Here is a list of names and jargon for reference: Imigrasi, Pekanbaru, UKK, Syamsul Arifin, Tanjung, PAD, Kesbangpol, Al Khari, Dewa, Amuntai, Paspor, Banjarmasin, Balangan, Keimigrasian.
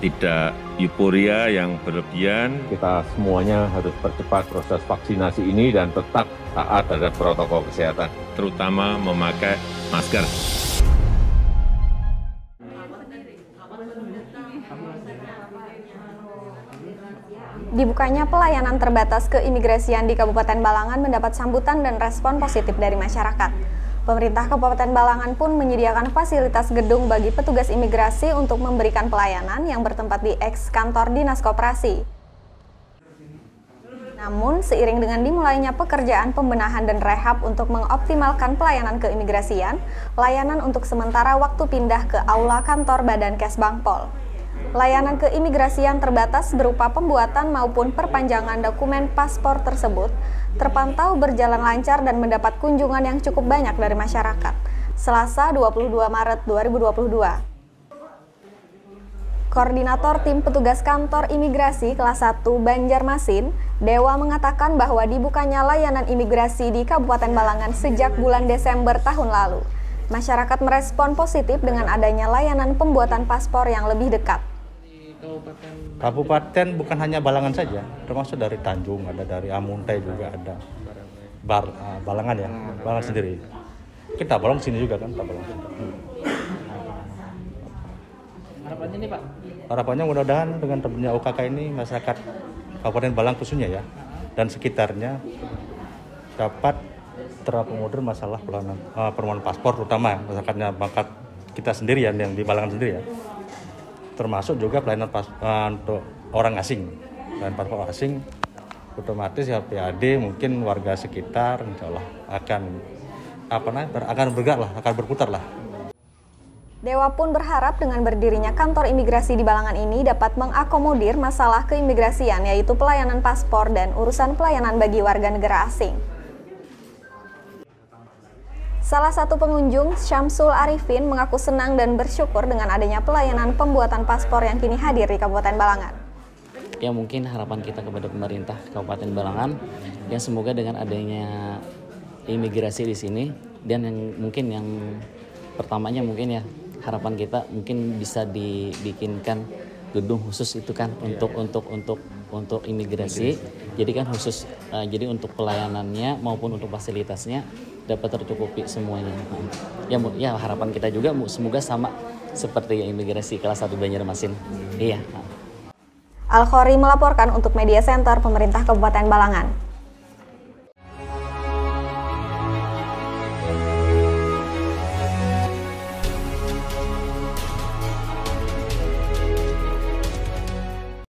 tidak euforia yang berlebihan. Kita semuanya harus percepat proses vaksinasi ini dan tetap taat terhadap protokol kesehatan, terutama memakai masker. Dibukanya pelayanan terbatas keimigrasian di Kabupaten Balangan mendapat sambutan dan respon positif dari masyarakat. Pemerintah Kabupaten Balangan pun menyediakan fasilitas gedung bagi petugas imigrasi untuk memberikan pelayanan yang bertempat di ex-kantor Dinas Koperasi. Namun, seiring dengan dimulainya pekerjaan pembenahan dan rehab untuk mengoptimalkan pelayanan keimigrasian, layanan untuk sementara waktu pindah ke aula kantor Badan Kesbangpol. Layanan keimigrasian terbatas berupa pembuatan maupun perpanjangan dokumen paspor tersebut terpantau berjalan lancar dan mendapat kunjungan yang cukup banyak dari masyarakat. Selasa 22 Maret 2022. Koordinator Tim Petugas Kantor Imigrasi Kelas 1 Banjarmasin, Dewa, mengatakan bahwa dibukanya layanan imigrasi di Kabupaten Balangan sejak bulan Desember tahun lalu. Masyarakat merespon positif dengan adanya layanan pembuatan paspor yang lebih dekat. Kabupaten bukan hanya Balangan saja, termasuk dari Tanjung, ada dari Amuntai juga ada. Balangan ya, Balangan sendiri. Kita Balangan sini juga kan, Harapannya nih Pak? Harapannya mudah-mudahan dengan terbitnya UKK ini masyarakat Kabupaten Balangan khususnya ya, dan sekitarnya dapat terakomodir masalah permohonan paspor, terutama masyarakatnya bakat kita sendiri ya, yang di Balangan sendiri ya. Termasuk juga pelayanan untuk orang asing, pelayanan paspor asing, otomatis ya PAD mungkin warga sekitar insya Allah akan berputar lah. Dewa pun berharap dengan berdirinya kantor imigrasi di Balangan ini dapat mengakomodir masalah keimigrasian, yaitu pelayanan paspor dan urusan pelayanan bagi warga negara asing. Salah satu pengunjung, Syamsul Arifin, mengaku senang dan bersyukur dengan adanya pelayanan pembuatan paspor yang kini hadir di Kabupaten Balangan. Ya, mungkin harapan kita kepada pemerintah Kabupaten Balangan, yang semoga dengan adanya imigrasi di sini, dan yang pertamanya mungkin ya, harapan kita mungkin bisa dibikinkan gedung khusus itu kan untuk imigrasi. Jadi kan khusus, jadi untuk pelayanannya maupun untuk fasilitasnya dapat tercukupi semuanya. Ya harapan kita juga semoga sama seperti imigrasi kelas 1 Banjarmasin. Iya. Al Khari melaporkan untuk Media Center Pemerintah Kabupaten Balangan.